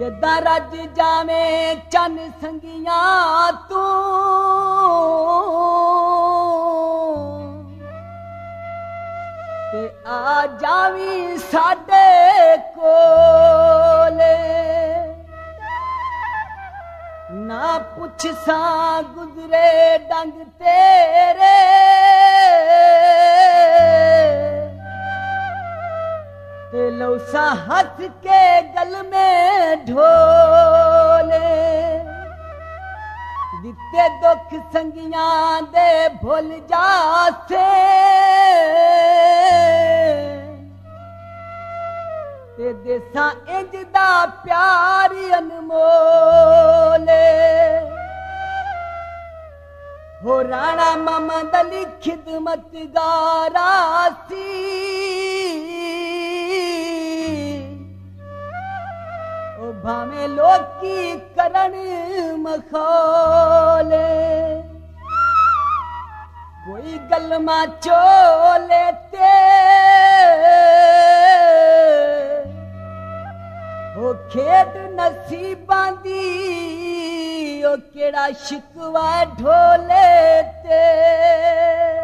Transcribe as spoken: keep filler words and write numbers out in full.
जदा रज जावे चन संगिया तू ते आ जावी साडे कोले ना पुछ सा गुजरे डंग तेरे ते लो सा हथ के गल में ढोले दिते दुख संगिया दे भुल जाते ते देसा इंज दा प्यार अनमोले हो राणा मामद अली खिदमत गारा भावे लोकी करण मखोले कोई गलमा चो लेते ओ खेड नसीबां दी ओ केड़ा शिकवा ढोले ते